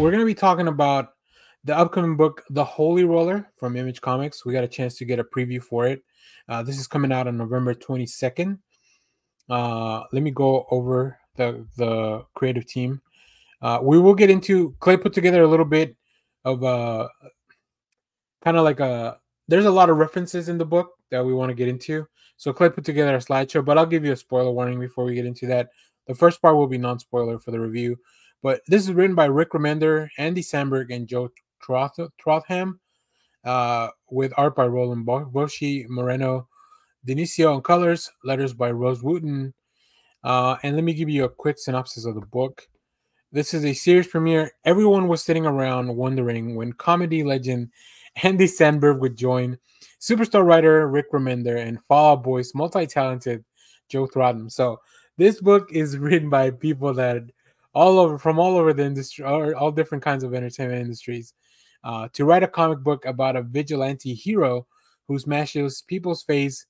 We're going to be talking about the upcoming book, The Holy Roller from Image Comics. We got a chance to get a preview for it. This is coming out on November 22nd. Let me go over the creative team. We will get into, Clay put together a little bit of kind of like a, there's a lot of references in the book that we want to get into. So Clay put together a slideshow, but I'll give you a spoiler warning before we get into that. The first part will be non-spoiler for the review. But this is written by Rick Remender, Andy Samberg, and Joe Trohman, with art by Roland Boschi, Moreno, Denisio on colors, letters by Rose Wooten. And let me give you a quick synopsis of the book. This is a series premiere. Everyone was sitting around wondering when comedy legend Andy Samberg would join superstar writer Rick Remender and Fall Out Boy's multi-talented Joe Trohman. So this book is written by people that all over the industry, or all different kinds of entertainment industries, to write a comic book about a vigilante hero who smashes people's face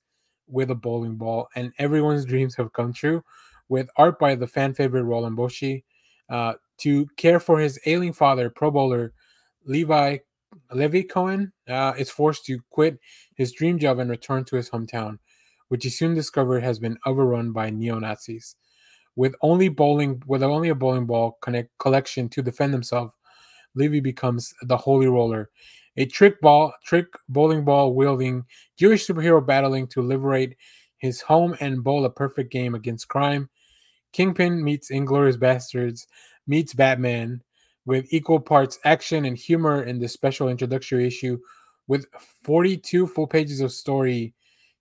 with a bowling ball, and everyone's dreams have come true, with art by the fan favorite Roland Boschi, to care for his ailing father, pro bowler Levi Cohen, is forced to quit his dream job and return to his hometown, which he soon discovered has been overrun by neo-Nazis. With only a bowling ball collection to defend himself, Levi becomes the Holy Roller, a trick bowling ball wielding Jewish superhero battling to liberate his home and bowl a perfect game against crime. Kingpin meets Inglorious Bastards meets Batman, with equal parts action and humor in this special introductory issue, with 42 full pages of story,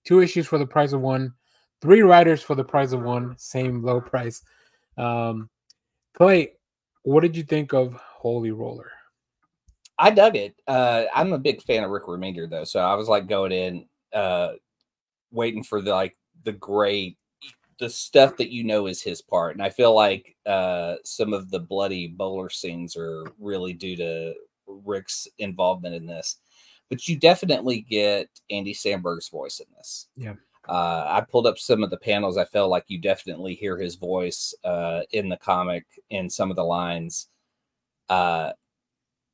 2 issues for the price of one. 3 writers for the price of one, same low price. Clay, what did you think of Holy Roller? I dug it. I'm a big fan of Rick Remender, though, so I was like going in, waiting for the stuff that you know is his part, and I feel like some of the bloody bowler scenes are really due to Rick's involvement in this. But you definitely get Andy Samberg's voice in this. Yeah. I pulled up some of the panels. I felt like you definitely hear his voice in the comic in some of the lines.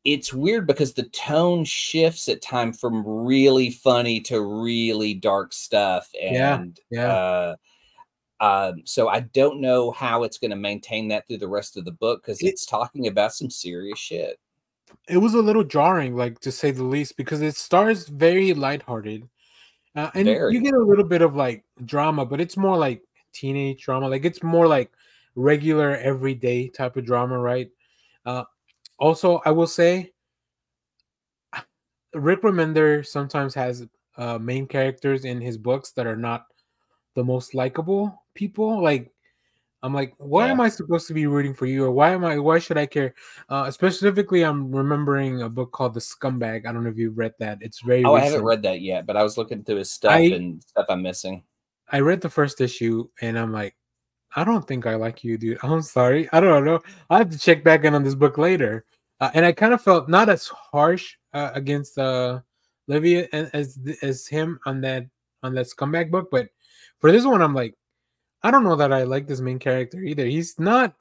It's weird because the tone shifts at times from really funny to really dark stuff. And so I don't know how it's going to maintain that through the rest of the book, because it's talking about some serious shit. It was a little jarring, like, to say the least, because it starts very lighthearted. And you get a little bit of like drama, but it's more like teenage drama. Like, it's more like regular everyday type of drama, right? Also, I will say Rick Remender sometimes has main characters in his books that are not the most likable people. Like, I'm like, why am I supposed to be rooting for you? Or why should I care? Specifically, I'm remembering a book called The Scumbag. I don't know if you've read that. It's very recent. I haven't read that yet, but I was looking through his stuff and stuff I'm missing. I read the first issue and I'm like, I don't think I like you, dude. I'm sorry. I don't know. I'll have to check back in on this book later. And I kind of felt not as harsh against Levi as him on that Scumbag book, but for this one, I'm like, I don't know that I like this main character either. He's not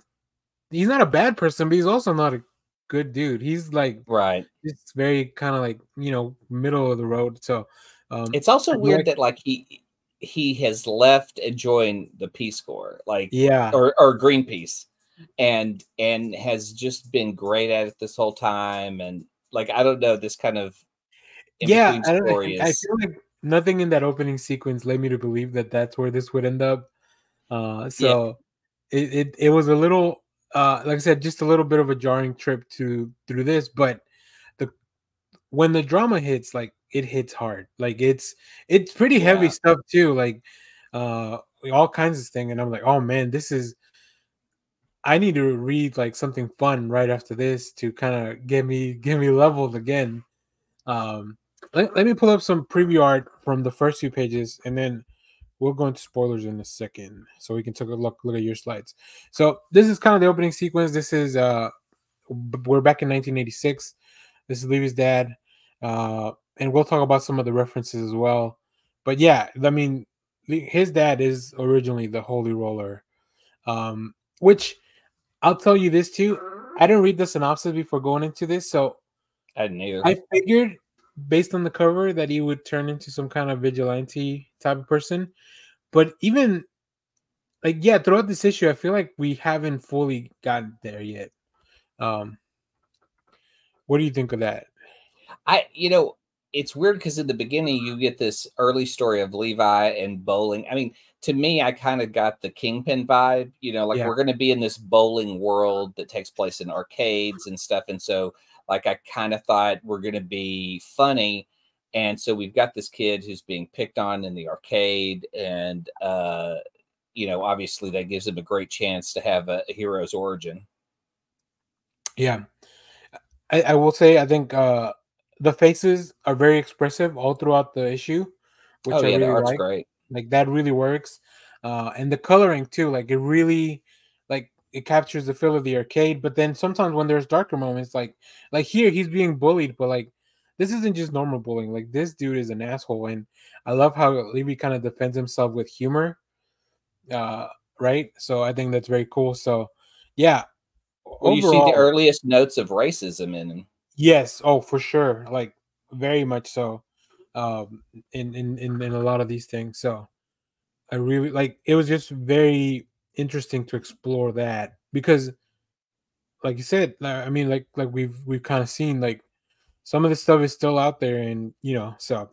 a bad person, but he's also not a good dude. He's like, right. It's very kind of like, middle of the road. So it's also weird that like he has left and joined the Peace Corps, like, or Greenpeace, and has just been great at it this whole time. And like, I don't know, this kind of I feel like nothing in that opening sequence led me to believe that that's where this would end up. It was a little like I said, just a little bit of a jarring trip through this, but when the drama hits, like, it hits hard. Like, it's pretty heavy stuff too, like all kinds of thing, and I'm like, oh man, this is, I need to read like something fun right after this to kind of get me leveled again. Let me pull up some preview art from the first few pages, and then we'll go into spoilers in a second, so we can take a look at your slides. So this is kind of the opening sequence. This is we're back in 1986. This is Levi's dad, and we'll talk about some of the references as well. But yeah, I mean, his dad is originally the Holy Roller, which I'll tell you this too. I didn't read the synopsis before going into this, so I didn't either. I figured based on the cover that he would turn into some kind of vigilante type of person, but even like throughout this issue, I feel like we haven't fully gotten there yet. What do you think of that? You know, it's weird because in the beginning you get this early story of Levi and bowling. I mean, to me, I kind of got the Kingpin vibe, you know, like we're going to be in this bowling world that takes place in arcades and stuff. And so like, I kind of thought we're going to be funny. And so we've got this kid who's being picked on in the arcade. And, you know, obviously that gives him a great chance to have a hero's origin. Yeah. I will say, I think the faces are very expressive all throughout the issue, which I really like. Great. Like that really works, and the coloring too. Like it really, like it captures the feel of the arcade. But then sometimes when there's darker moments, like here he's being bullied, but like this isn't just normal bullying. Like this dude is an asshole, and I love how Levi kind of defends himself with humor, right? So I think that's very cool. So yeah. Well, overall, you see the earliest notes of racism in him. Yes, oh, for sure, like very much so, in a lot of these things. So, I really like. It was just very interesting to explore that because, like you said, I mean, like we've kind of seen like some of this stuff is still out there, and you know. So,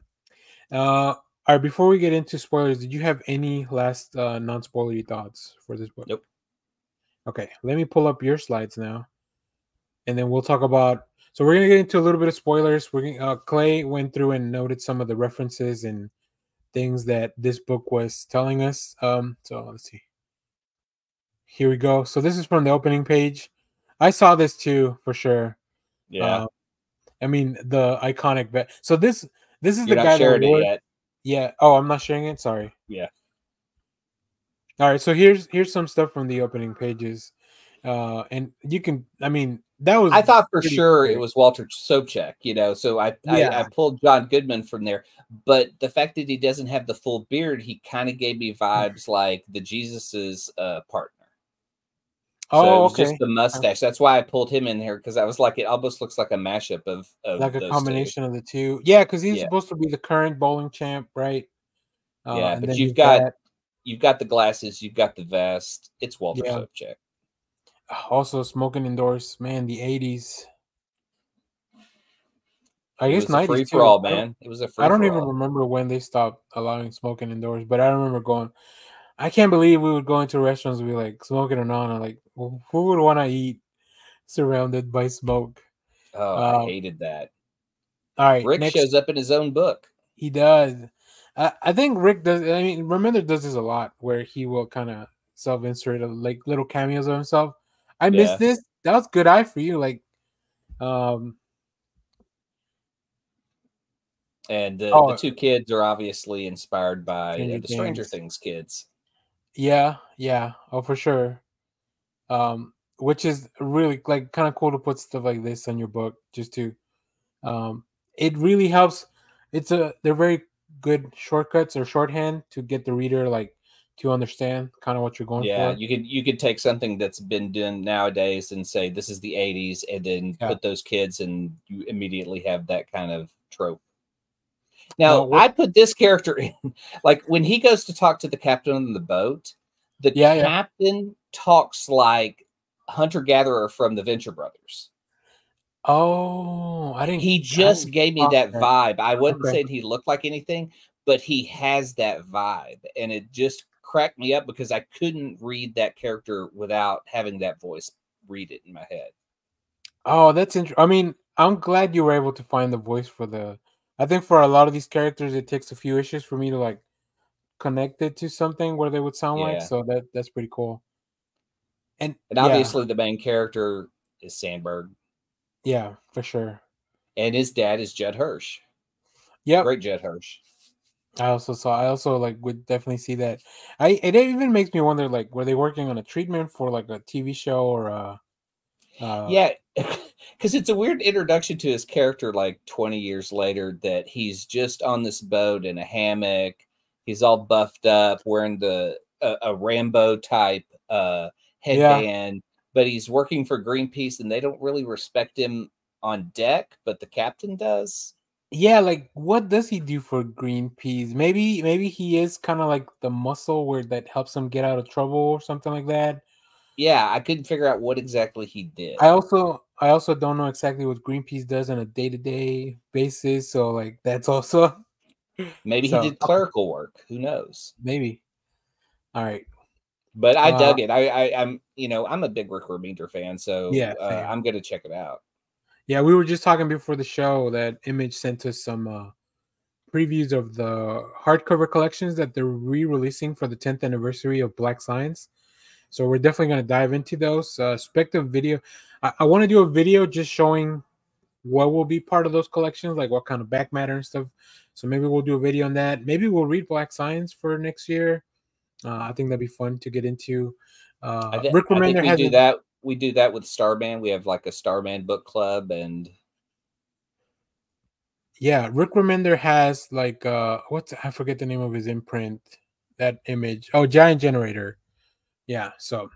all right. Before we get into spoilers, did you have any last non-spoilery thoughts for this book? Nope. Okay, let me pull up your slides now, and then we'll talk about. So we're gonna get into a little bit of spoilers. We're gonna, Clay went through and noted some of the references and things that this book was telling us. So let's see. Here we go. So this is from the opening page. I saw this too for sure. Yeah. I mean the iconic vet. So this is the guy that wore. Yeah. Oh, I'm not sharing it. Sorry. Yeah. All right, so here's some stuff from the opening pages, and you can. I mean, that was. I thought for sure it was Walter Sobchak, you know. So I pulled John Goodman from there, but the fact that he doesn't have the full beard, he kind of gave me vibes like the Jesus's partner. So it was just the mustache. That's why I pulled him in here because I was like, it almost looks like a mashup of like a combination of the two. Yeah, because he's supposed to be the current bowling champ, right? Yeah, but you've got the glasses, you've got the vest. It's Walter Sobchak. Also, smoking indoors, man. The 80s. I guess 90s. Free for all, man. It was a free. I don't even remember when they stopped allowing smoking indoors, but I remember going. I can't believe we would go into restaurants and be like smoking or not. I'm like, well, who would want to eat surrounded by smoke? Oh, I hated that. All right, Rick shows up in his own book. He does. I think Rick does. I mean, Remender does this a lot, where he will kind of self-insert like little cameos of himself. I missed this. That was good eye for you, like. And the two kids are obviously inspired by the Stranger Things kids. Yeah. Oh, for sure. Which is really like kind of cool to put stuff like this on your book, just to. It really helps. They're very good shortcuts or shorthand to get the reader like to understand kind of what you're going for. You could take something that's been done nowadays and say this is the 80s and then put those kids and you immediately have that kind of trope. Now I put this character in like when he goes to talk to the captain on the boat, the captain talks like Hunter-Gatherer from the Venture Brothers. Oh, I didn't. He just gave me that vibe. I wasn't saying he looked like anything, but he has that vibe, and it just cracked me up because I couldn't read that character without having that voice read it in my head. Oh, that's interesting. I mean, I'm glad you were able to find the voice for the. I think for a lot of these characters, it takes a few issues for me to like connect it to something where they would sound like. So that's pretty cool. And obviously, the main character is Samberg. Yeah, for sure. And his dad is Judd Hirsch. Yeah, great Judd Hirsch. I also like would definitely see that. It even makes me wonder like were they working on a treatment for like a TV show or a? Because it's a weird introduction to his character like 20 years later that he's just on this boat in a hammock. He's all buffed up, wearing a Rambo type headband. but he's working for Greenpeace and they don't really respect him on deck, but the captain does. Yeah, like what does he do for Greenpeace? Maybe he is kind of like the muscle where that helps him get out of trouble or something like that. Yeah, I couldn't figure out what exactly he did. I also don't know exactly what Greenpeace does on a day-to-day basis, so like that's also maybe he did clerical work. Who knows? Maybe. All right. But I dug it. I'm you know, I'm a big Rick Remender fan, so yeah, I'm gonna check it out. Yeah, we were just talking before the show that Image sent us some previews of the hardcover collections that they're re-releasing for the 10th anniversary of Black Science. So we're definitely going to dive into those. Spectrum video. I want to do a video just showing what will be part of those collections, like what kind of back matter and stuff. So maybe we'll do a video on that. Maybe we'll read Black Science for next year. I think that'd be fun to get into. Rick Remender has... We do that with Starman. We have like a Starman book club, and yeah, Rick Remender has like I forget the name of his imprint. That Image. Oh, Giant Generator. Yeah, so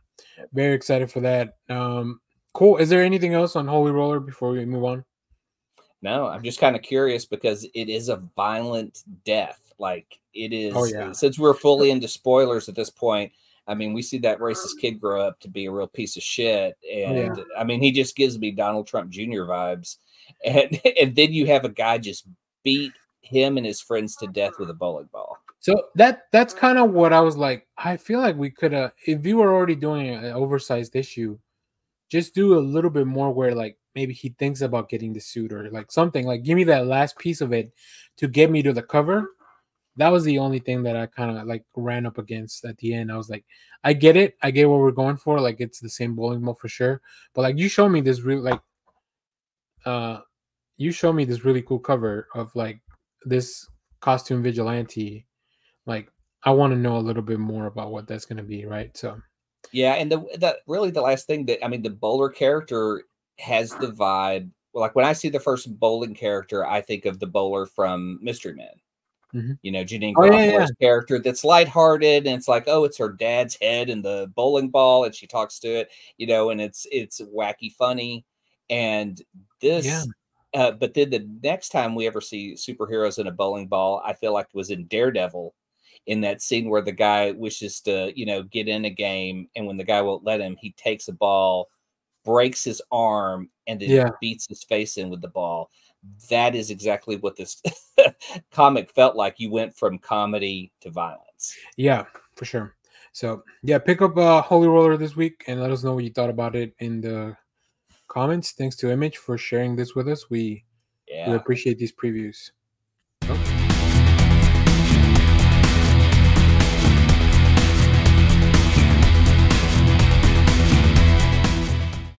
very excited for that. Cool. Is there anything else on Holy Roller before we move on? No, I'm just kind of curious because it is a violent death. Like it is. Oh, yeah. Since we're fully into spoilers at this point. I mean, we see that racist kid grow up to be a real piece of shit. And yeah. I mean, he just gives me Donald Trump Jr. vibes. And then you have a guy just beat him and his friends to death with a bowling ball. So that's kind of what I was like. I feel like we could have, if you were already doing an oversized issue, just do a little bit more where like maybe he thinks about getting the suit or like something. Like give me that last piece of it to get me to the cover. That was the only thing that I kind of like ran up against at the end. I was like, I get it. I get what we're going for. Like it's the same bowling ball for sure. But like you show me this real like you show me this really cool cover of like this costume vigilante. Like I want to know a little bit more about what that's gonna be, right? So yeah, and the really the last thing that I mean the bowler character has the vibe. Like when I see the first bowling character, I think of the bowler from Mystery Men. You know, Janine Garofalo's character that's lighthearted, and it's like, oh, it's her dad's head and the bowling ball, and she talks to it, you know, and it's wacky funny. And this, but then the next time we ever see superheroes in a bowling ball, I feel like it was in Daredevil, in that scene where the guy wishes to, you know, get in a game, and when the guy won't let him, he takes a ball, breaks his arm, and then beats his face in with the ball. That is exactly what this comic felt like. You went from comedy to violence. Yeah, for sure. So yeah, pick up Holy Roller this week and let us know what you thought about it in the comments. Thanks to Image for sharing this with us. We appreciate these previews.